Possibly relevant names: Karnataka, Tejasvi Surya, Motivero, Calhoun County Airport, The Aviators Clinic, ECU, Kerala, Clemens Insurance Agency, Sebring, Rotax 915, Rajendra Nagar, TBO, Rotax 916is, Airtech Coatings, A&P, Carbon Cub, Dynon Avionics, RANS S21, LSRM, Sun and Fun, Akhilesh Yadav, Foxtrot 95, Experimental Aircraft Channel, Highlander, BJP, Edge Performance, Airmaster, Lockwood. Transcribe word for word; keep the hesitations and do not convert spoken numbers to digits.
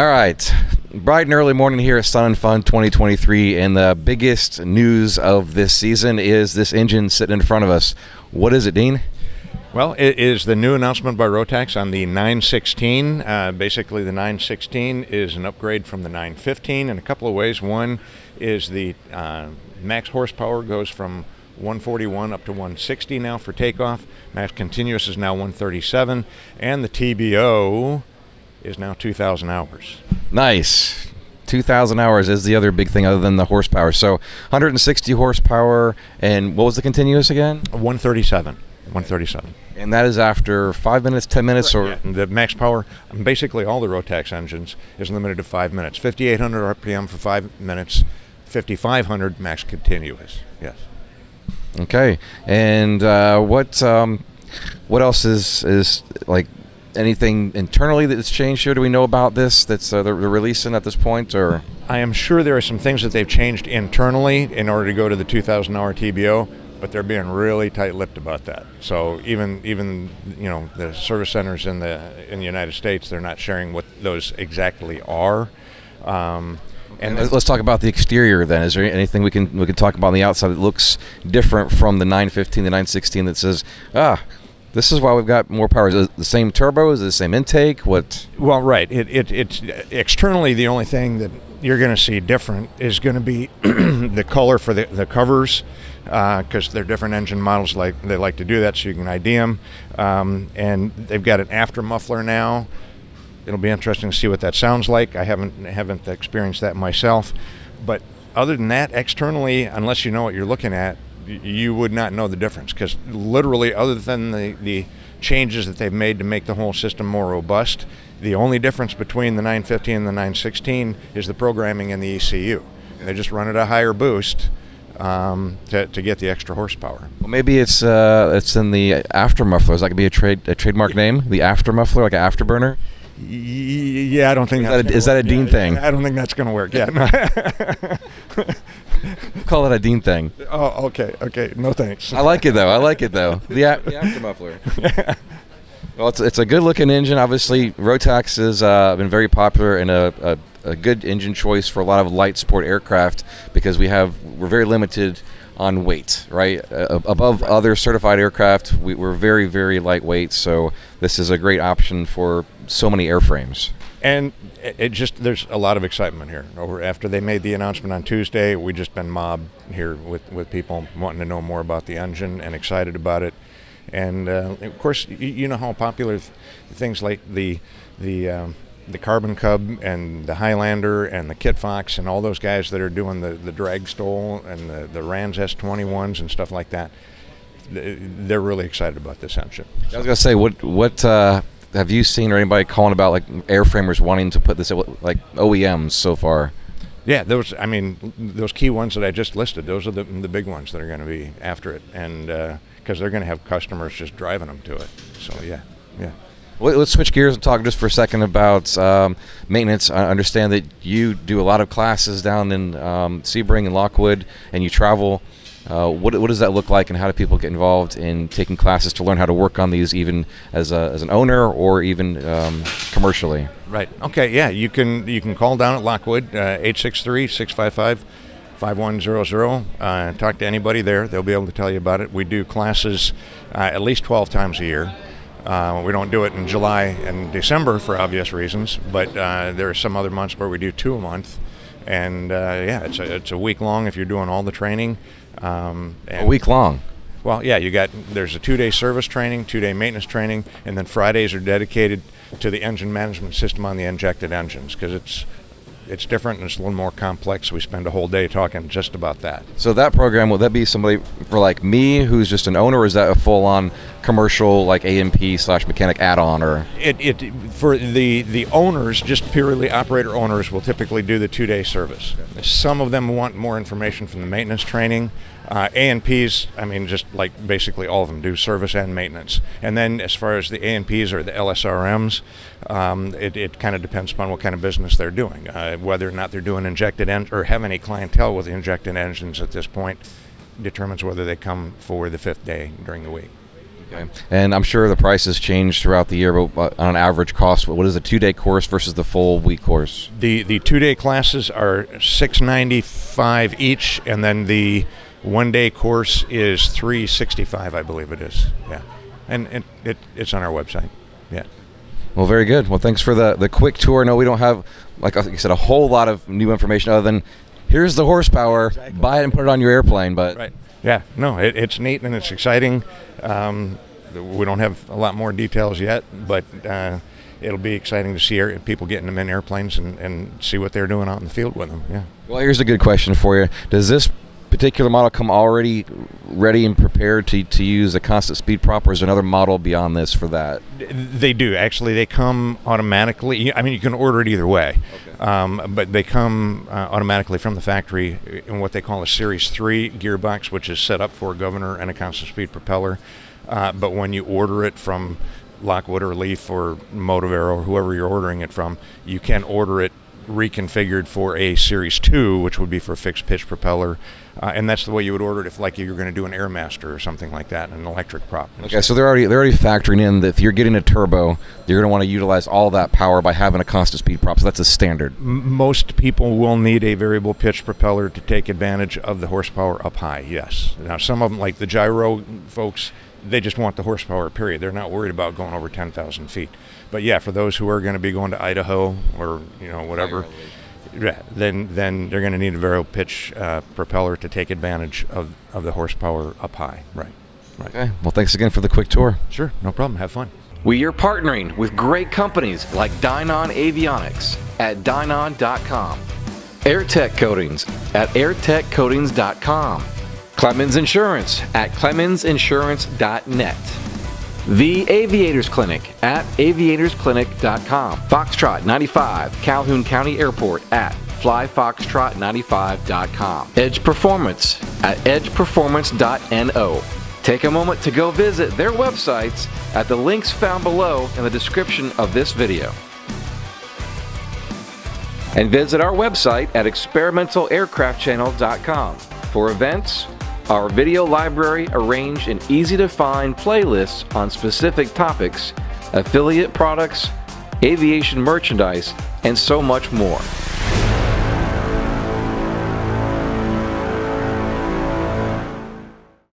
All right, bright and early morning here at Sun and Fun twenty twenty-three, and the biggest news of this season is this engine sitting in front of us. What is it, Dean? Well, it is the new announcement by Rotax on the nine sixteen. Uh, basically, the nine sixteen is an upgrade from the nine fifteen in a couple of ways. One is the uh, max horsepower goes from one forty-one up to one sixty now for takeoff. Max continuous is now one thirty-seven, and the T B O is now two thousand hours. Nice. two thousand hours is the other big thing other than the horsepower. So one hundred sixty horsepower, and what was the continuous again? one thirty-seven. one thirty-seven. And that is after five minutes, ten minutes, or? Yeah. The max power, basically all the Rotax engines, is limited to five minutes. fifty-eight hundred R P M for five minutes, fifty-five hundred max continuous, yes. Okay, and uh, what um, what else is, is like, anything internally that's changed here? Do we know about this that's uh, they're releasing at this point, or? I am sure there are some things that they've changed internally in order to go to the two thousand hour T B O, but they're being really tight-lipped about that. So even even you know, the service centers in the in the United States, they're not sharing what those exactly are. Um, And let's talk about the exterior then. Is there anything we can we can talk about on the outside that looks different from the nine fifteen, the nine sixteen, that says, ah, this is why we've got more power? Is it the same turbo? Is it the same intake? What? Well, right. It, it it's externally, the only thing that you're going to see different is going to be the color for the, the covers, because uh, they're different engine models. Like they like to do that so you can I D them. Um, and they've got an after muffler now. It'll be interesting to see what that sounds like. I haven't haven't experienced that myself, but other than that, externally, unless you know what you're looking at, you would not know the difference, because literally, other than the, the changes that they've made to make the whole system more robust, the only difference between the nine fifteen and the nine sixteen is the programming in the E C U. They just run at a higher boost um, to, to get the extra horsepower. Well, maybe it's uh, it's in the after muffler. Is that could be a trade a trademark name? The after muffler, like an afterburner. Yeah, I don't think is that's that a, is that a Dean yeah, thing. I don't think that's going to work. Yeah, no. Call it a Dean thing. Oh, okay, okay. No thanks. I like it though. I like it though. The, the after muffler. Yeah. Well, it's it's a good-looking engine. Obviously, Rotax has uh, been very popular and a, a a good engine choice for a lot of light sport aircraft, because we have we're very limited on weight, right? Uh, above right. other certified aircraft, we, we're very, very lightweight, so this is a great option for so many airframes. And it just, there's a lot of excitement here. Over after they made the announcement on Tuesday, we just been mobbed here with, with people wanting to know more about the engine and excited about it. And uh, of course, you, you know how popular th things like the, the, um, the Carbon Cub and the Highlander and the Kit Fox and all those guys that are doing the, the drag stole and the, the RANS S twenty-ones and stuff like that, they're really excited about this engine. I was going to say, what what uh, have you seen or anybody calling about, like, airframers wanting to put this, like, O E Ms so far? Yeah, those, I mean, those key ones that I just listed, those are the, the big ones that are going to be after it, and because uh, they're going to have customers just driving them to it. So, yeah, yeah. Let's switch gears and talk just for a second about um, maintenance. I understand that you do a lot of classes down in um, Sebring and Lockwood, and you travel. Uh, what, what does that look like, and how do people get involved in taking classes to learn how to work on these, even as, a, as an owner or even um, commercially? Right. Okay, yeah. You can, you can call down at Lockwood, uh, eight six three, six five five, five one zero zero. Uh, talk to anybody there. They'll be able to tell you about it. We do classes uh, at least twelve times a year. Uh, we don't do it in July and December for obvious reasons, but uh, there are some other months where we do two a month, and uh, yeah, it's a, it's a week long if you're doing all the training. Um, and a week long? Well, yeah, you got, there's a two-day service training, two-day maintenance training, and then Fridays are dedicated to the engine management system on the injected engines, because it's It's different and it's a little more complex. We spend a whole day talking just about that. So that program, will that be somebody for like me who's just an owner, or is that a full-on commercial, like A M P slash mechanic add-on, or? It, it for the the owners, just purely operator owners, will typically do the two-day service. Okay. Some of them want more information from the maintenance training. Uh, A and Ps, I mean, just like basically all of them do service and maintenance. And then as far as the A and Ps or the L S R Ms, um, it, it kind of depends upon what kind of business they're doing, uh, whether or not they're doing injected engines or have any clientele with injected engines at this point determines whether they come for the fifth day during the week. Okay. And I'm sure the prices change throughout the year, but on average cost, what is the two-day course versus the full week course? The the two-day classes are six ninety-five each, and then the one-day course is three sixty-five, I believe it is. Yeah, and, and it it's on our website. Yeah. Well, very good. Well, thanks for the the quick tour. No, we don't have, like I said, a whole lot of new information other than here's the horsepower, exactly. Buy it and put it on your airplane. But right. Yeah, no, it, it's neat and it's exciting. Um, we don't have a lot more details yet, but uh, it'll be exciting to see air, people getting them in airplanes and, and see what they're doing out in the field with them. Yeah. Well, here's a good question for you. Does this particular model come already ready and prepared to, to use a constant speed prop, or is there another model beyond this for that? They do. Actually, they come automatically. I mean, you can order it either way. Okay. Um, but they come uh, automatically from the factory in what they call a Series three gearbox, which is set up for a governor and a constant speed propeller. Uh, but when you order it from Lockwood or Leaf or Motivero or whoever you're ordering it from, you can order it reconfigured for a Series two, which would be for a fixed pitch propeller, uh, and that's the way you would order it if, like, you were going to do an Airmaster or something like that, an electric prop. Okay, so they're already they're already factoring in that if you're getting a turbo, you're going to want to utilize all that power by having a constant speed prop. So that's a standard. M most people will need a variable pitch propeller to take advantage of the horsepower up high. Yes. Now, some of them, like the gyro folks, they just want the horsepower, period. They're not worried about going over ten thousand feet. But yeah, for those who are going to be going to Idaho or, you know, whatever, yeah, then then they're going to need a variable pitch uh, propeller to take advantage of, of the horsepower up high. Right. Right. Okay. Well, thanks again for the quick tour. Sure. No problem. Have fun. We are partnering with great companies like Dynon Avionics at Dynon dot com, Airtech Coatings at Airtech Coatings dot com, Clemens Insurance at Clemens Insurance dot net. The Aviators Clinic at Aviators Clinic dot com. Foxtrot ninety-five, Calhoun County Airport at Fly Foxtrot ninety-five dot com. Edge Performance at Edge Performance dot N O. Take a moment to go visit their websites at the links found below in the description of this video. And visit our website at Experimental Aircraft Channel dot com for events, our video library arranged in easy-to-find playlists on specific topics, affiliate products, aviation merchandise, and so much more.